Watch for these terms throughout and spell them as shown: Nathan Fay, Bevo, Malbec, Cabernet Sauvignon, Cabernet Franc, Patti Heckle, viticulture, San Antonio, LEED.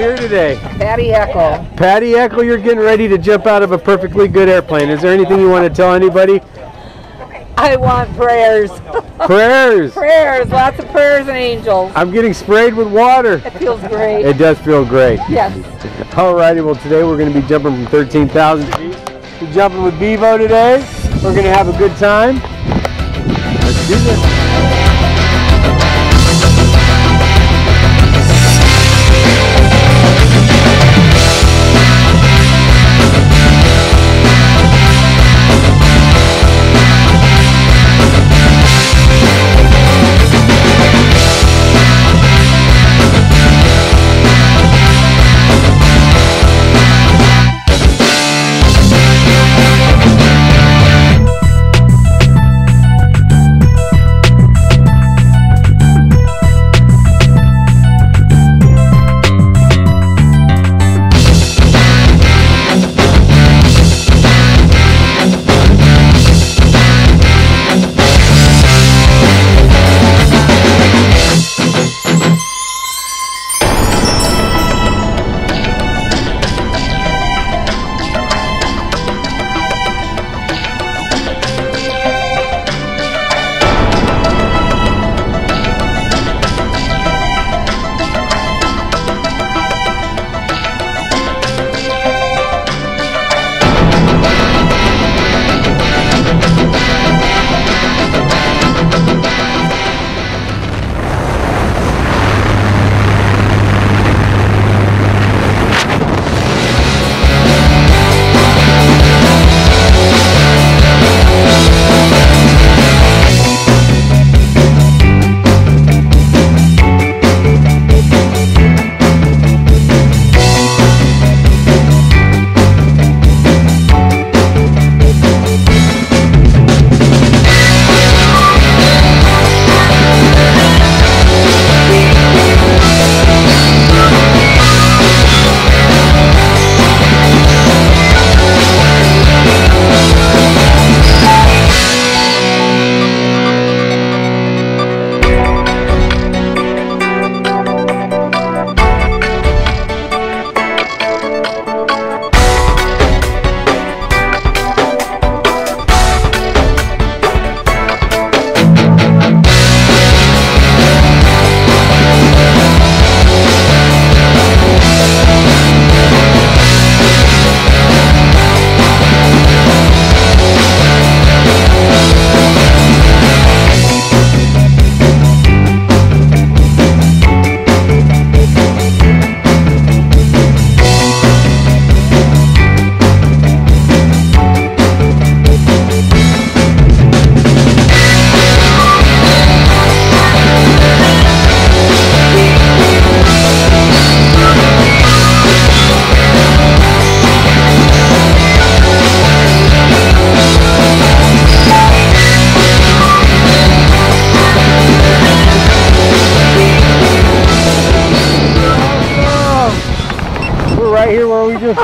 here today? Patti Heckle. Patti Heckle, you're getting ready to jump out of a perfectly good airplane. Is there anything you want to tell anybody? I want prayers. Prayers. Prayers. Lots of prayers and angels. I'm getting sprayed with water. It feels great. It does feel great. Yes. Alrighty, well today we're going to be jumping from 13,000 feet. We're jumping with Bevo today. We're going to have a good time. Let's do this.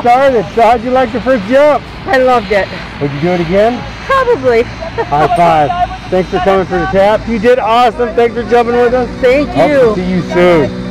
Started. So how'd you like the first jump? I loved it. Would you do it again? Probably. High five. Thanks for coming for the tap. You did awesome. Thanks for jumping with us. Thank you. Hope to see you soon.